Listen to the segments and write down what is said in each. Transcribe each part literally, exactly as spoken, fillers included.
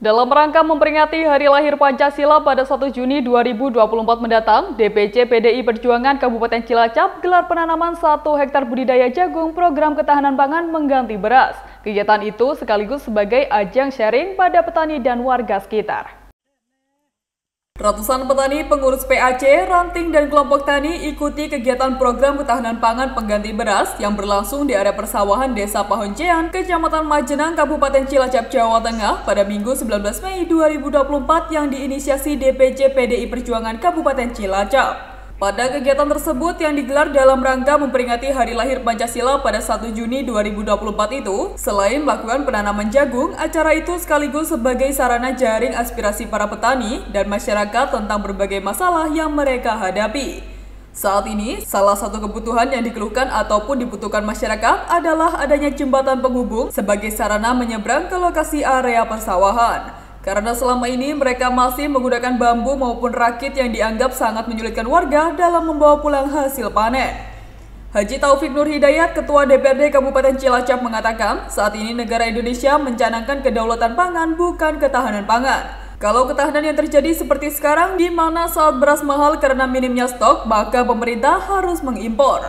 Dalam rangka memperingati Hari Lahir Pancasila pada satu Juni dua ribu dua puluh empat mendatang, D P C P D I Perjuangan Kabupaten Cilacap gelar penanaman satu hektar budidaya jagung program ketahanan pangan mengganti beras. Kegiatan itu sekaligus sebagai ajang sharing pada petani dan warga sekitar. Ratusan petani, pengurus P A C, ranting, dan kelompok tani ikuti kegiatan program ketahanan pangan pengganti beras yang berlangsung di area persawahan Desa Pahunjan, Kecamatan Majenang, Kabupaten Cilacap, Jawa Tengah pada Minggu sembilan belas Mei dua ribu dua puluh empat yang diinisiasi D P C P D I Perjuangan Kabupaten Cilacap. Pada kegiatan tersebut yang digelar dalam rangka memperingati Hari Lahir Pancasila pada satu Juni dua ribu dua puluh empat itu, selain melakukan penanaman jagung, acara itu sekaligus sebagai sarana jaring aspirasi para petani dan masyarakat tentang berbagai masalah yang mereka hadapi. Saat ini, salah satu kebutuhan yang dikeluhkan ataupun dibutuhkan masyarakat adalah adanya jembatan penghubung sebagai sarana menyeberang ke lokasi area persawahan. Karena selama ini mereka masih menggunakan bambu maupun rakit yang dianggap sangat menyulitkan warga dalam membawa pulang hasil panen. Haji Taufik Nur Hidayat, Ketua D P R D Kabupaten Cilacap mengatakan, saat ini negara Indonesia mencanangkan kedaulatan pangan bukan ketahanan pangan. Kalau ketahanan yang terjadi seperti sekarang di mana saat beras mahal karena minimnya stok, maka pemerintah harus mengimpor.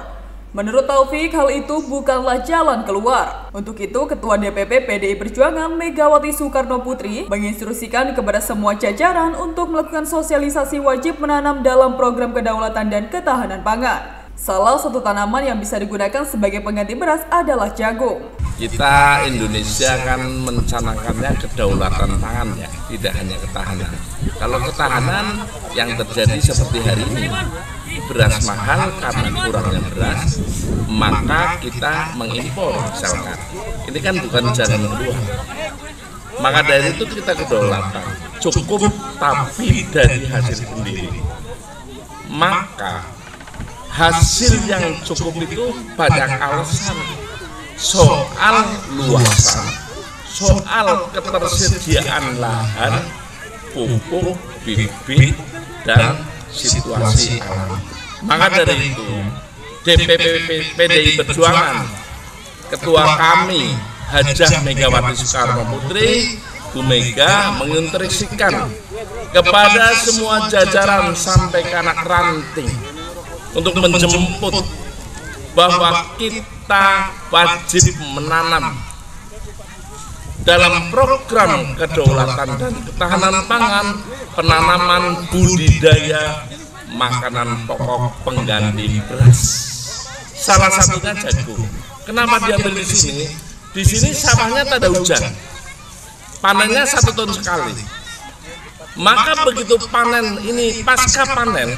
Menurut Taufik, hal itu bukanlah jalan keluar. Untuk itu, Ketua D P P P D I Perjuangan Megawati Soekarno Putri menginstruksikan kepada semua jajaran untuk melakukan sosialisasi wajib menanam dalam program kedaulatan dan ketahanan pangan. Salah satu tanaman yang bisa digunakan sebagai pengganti beras adalah jagung. Kita Indonesia kan mencanangkannya kedaulatan pangan ya, tidak hanya ketahanan. Kalau ketahanan yang terjadi seperti hari ini, beras mahal karena kurangnya beras, maka kita mengimpor misalkan. Ini kan bukan jalan keluar. Maka dari itu kita kedaulatan. Cukup tapi dari hasil sendiri. Maka hasil yang cukup itu banyak alasan. Soal luasan, soal ketersediaan lahan, pupuk, bibit, dan situasi alam. Maka dari itu D P P P D I Perjuangan, ketua kami Hajah Megawati Soekarno Putri, Bu Mega, menginstruksikan kepada semua jajaran sampai ke anak ranting untuk menjemput bahwa kita wajib menanam dalam program kedaulatan dan ketahanan pangan penanaman budidaya makanan pokok pengganti beras. Salah satunya jagung. Kenapa diambil di sini? Di sini sawahnya tak ada hujan, panennya satu tahun sekali. Maka begitu panen ini, pasca panen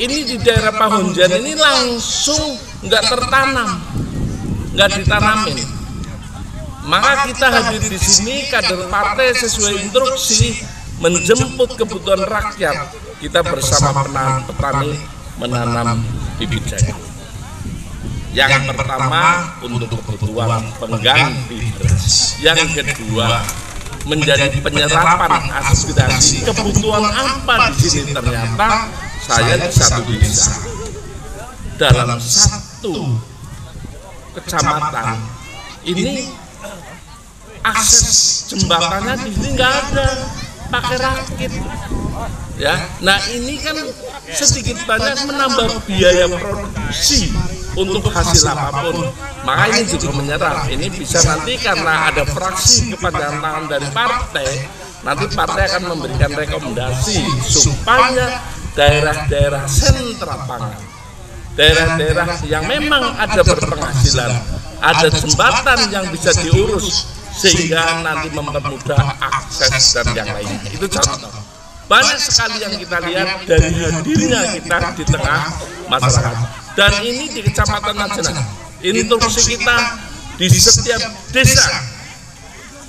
ini di daerah Pahunjan ini langsung nggak tertanam, nggak ditanamin. Maka kita hadir di sini kader partai sesuai instruksi menjemput kebutuhan rakyat. Kita bersama petani menanam bibit jagung. Yang pertama untuk kebutuhan pengganti beras. Yang kedua menjadi penyerapan aspirasi. Kebutuhan apa di sini ternyata saya satu desa dalam satu kecamatan ini. Akses jembatannya di sini nggak ada, pakai rakit ya. Nah ini kan sedikit banyak menambah biaya produksi untuk hasil apapun. Maka ini juga menyerap. Ini bisa nanti karena ada fraksi kepanjangan dari partai, nanti partai akan memberikan rekomendasi supaya daerah-daerah sentra pangan, daerah-daerah yang memang ada berpenghasilan, ada jembatan yang bisa diurus sehingga nanti mempermudah akses dan yang lainnya. Itu contoh. Banyak sekali yang kita lihat dari hadirnya kita di tengah masyarakat. Dan ini di Kecamatan Majenang. Instruksi kita di setiap desa,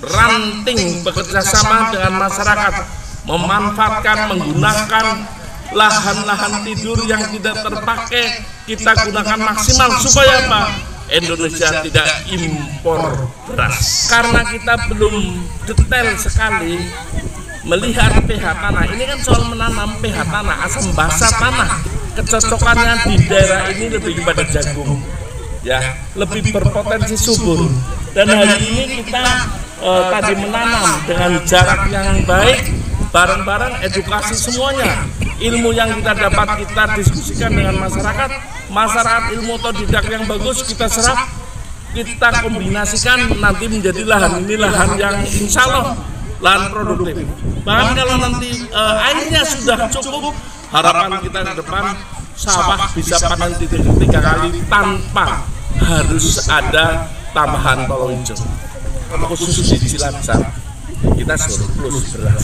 ranting bekerjasama dengan masyarakat, memanfaatkan, menggunakan lahan-lahan tidur yang tidak terpakai, kita gunakan maksimal supaya apa? Indonesia tidak impor beras. Karena kita belum detail sekali melihat pH tanah. Ini kan soal menanam pH tanah, asam basa tanah. Kecocokannya di daerah ini lebih kepada jagung ya, lebih berpotensi subur. Dan hari ini kita eh, tadi menanam dengan jarak yang baik, bareng-bareng edukasi semuanya. Ilmu yang kita dapat kita diskusikan dengan masyarakat, masyarakat ilmu otodidak yang bagus kita serap, kita kombinasikan nanti menjadi lahan ini lahan yang insya Allah lahan produktif. Bahkan kalau nanti eh, airnya sudah cukup, harapan kita di depan sawah bisa panen titik tiga kali tanpa harus ada tambahan tolong hijau. Khusus di Cilacap kita surplus beras,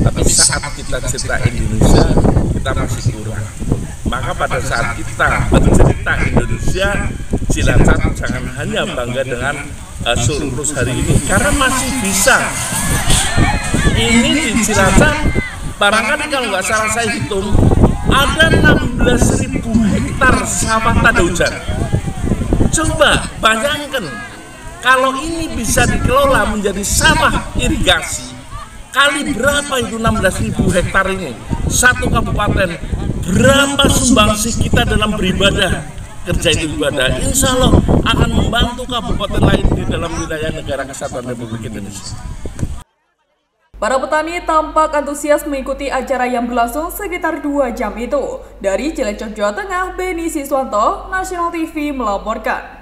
tapi saat kita cerita Indonesia kita masih kurang. Maka pada saat kita bercerita Indonesia, Cilacap jangan hanya bangga dengan uh, surplus hari ini, karena masih bisa. Ini di Cilacap barangkali kalau nggak salah saya hitung ada enam belas ribu hektar sawah tak ada hujan. Coba bayangkan kalau ini bisa dikelola menjadi sawah irigasi, kali berapa itu enam belas ribu hektar ini? Satu kabupaten, berapa sumbangsih kita dalam beribadah, kerja itu ibadah, insya Allah akan membantu kabupaten lain di dalam wilayah negara kesatuan Republik Indonesia. Para petani tampak antusias mengikuti acara yang berlangsung sekitar dua jam itu. Dari Cilacap, Jawa Tengah, Beni Siswanto, National T V melaporkan.